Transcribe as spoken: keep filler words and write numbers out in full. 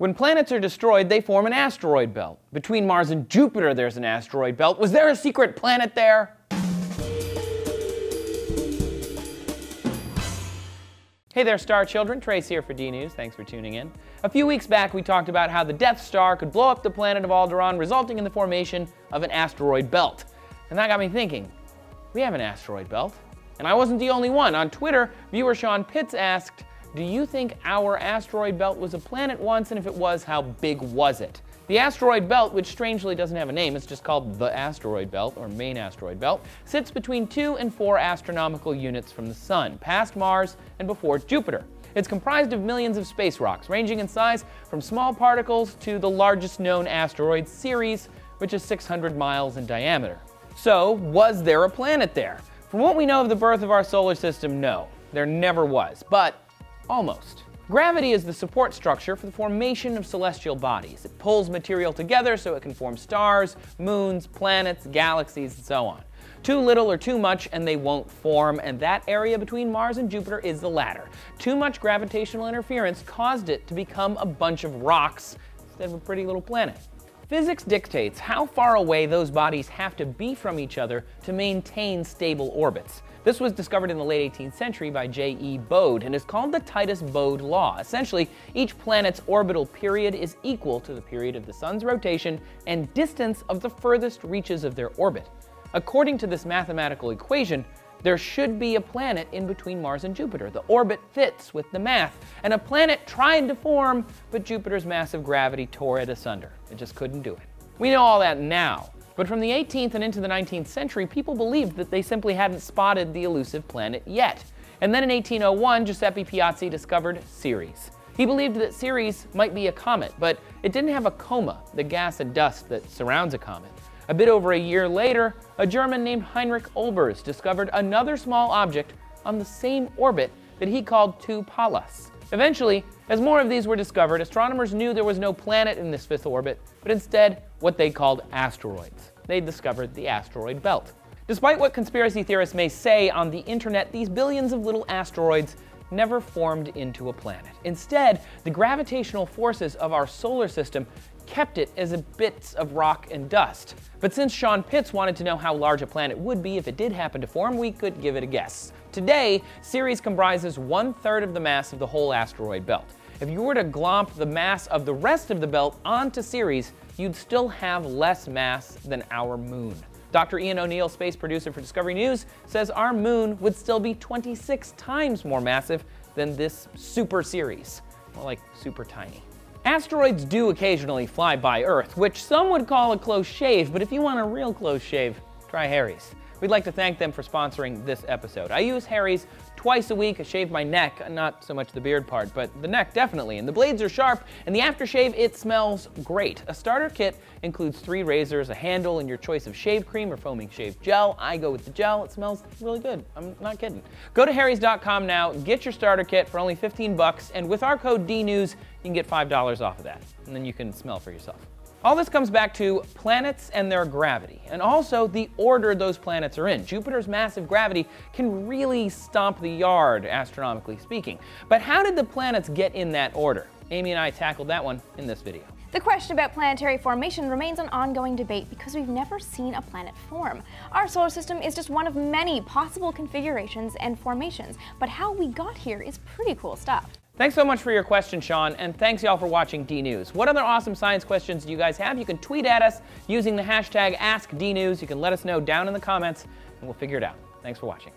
When planets are destroyed, they form an asteroid belt. Between Mars and Jupiter, there's an asteroid belt. Was there a secret planet there? Hey there, star children. Trace here for DNews. Thanks for tuning in. A few weeks back, we talked about how the Death Star could blow up the planet of Alderaan, resulting in the formation of an asteroid belt. And that got me thinking, we have an asteroid belt. And I wasn't the only one. On Twitter, viewer Sean Pitts asked, do you think our asteroid belt was a planet once? And if it was, how big was it? The asteroid belt, which strangely doesn't have a name, it's just called the asteroid belt, or Main Asteroid Belt, sits between two and four astronomical units from the sun, past Mars and before Jupiter. It's comprised of millions of space rocks, ranging in size from small particles to the largest known asteroid, Ceres, which is six hundred miles in diameter. So, was there a planet there? From what we know of the birth of our solar system, no, there never was, but almost. Gravity is the support structure for the formation of celestial bodies. It pulls material together so it can form stars, moons, planets, galaxies, and so on. Too little or too much and they won't form, and that area between Mars and Jupiter is the latter. Too much gravitational interference caused it to become a bunch of rocks instead of a pretty little planet. Physics dictates how far away those bodies have to be from each other to maintain stable orbits. This was discovered in the late eighteenth century by J E Bode and is called the Titius-Bode Law. Essentially, each planet's orbital period is equal to the period of the sun's rotation and distance of the furthest reaches of their orbit. According to this mathematical equation, there should be a planet in between Mars and Jupiter. The orbit fits with the math, and a planet tried to form, but Jupiter's massive gravity tore it asunder. It just couldn't do it. We know all that now. But from the eighteenth and into the nineteenth century, people believed that they simply hadn't spotted the elusive planet yet. And then in eighteen oh one, Giuseppe Piazzi discovered Ceres. He believed that Ceres might be a comet, but it didn't have a coma, the gas and dust that surrounds a comet. A bit over a year later, a German named Heinrich Olbers discovered another small object on the same orbit that he called two Pallas. Eventually, as more of these were discovered, astronomers knew there was no planet in this fifth orbit, but instead what they called asteroids. They discovered the asteroid belt. Despite what conspiracy theorists may say on the internet, these billions of little asteroids never formed into a planet. Instead, the gravitational forces of our solar system kept it as bits of rock and dust. But since Sean Pitts wanted to know how large a planet would be if it did happen to form, we could give it a guess. Today, Ceres comprises one-third of the mass of the whole asteroid belt. If you were to glomp the mass of the rest of the belt onto Ceres, you'd still have less mass than our moon. Doctor Ian O'Neill, space producer for Discovery News, says our moon would still be twenty-six times more massive than this super Ceres. More like super tiny. Asteroids do occasionally fly by Earth, which some would call a close shave, but if you want a real close shave, try Harry's. We'd like to thank them for sponsoring this episode. I use Harry's twice a week. I shave my neck, not so much the beard part, but the neck definitely, and the blades are sharp, and the aftershave, it smells great. A starter kit includes three razors, a handle, and your choice of shave cream or foaming shave gel. I go with the gel. It smells really good. I'm not kidding. Go to harrys dot com now, get your starter kit for only fifteen bucks, and with our code DNews, you can get five dollars off of that, and then you can smell for yourself. All this comes back to planets and their gravity, and also the order those planets are in. Jupiter's massive gravity can really stomp the yard, astronomically speaking. But how did the planets get in that order? Amy and I tackled that one in this video. The question about planetary formation remains an ongoing debate because we've never seen a planet form. Our solar system is just one of many possible configurations and formations, but how we got here is pretty cool stuff. Thanks so much for your question, Sean, and thanks y'all for watching DNews. What other awesome science questions do you guys have? You can tweet at us using the hashtag Ask D News. You can let us know down in the comments, and we'll figure it out. Thanks for watching.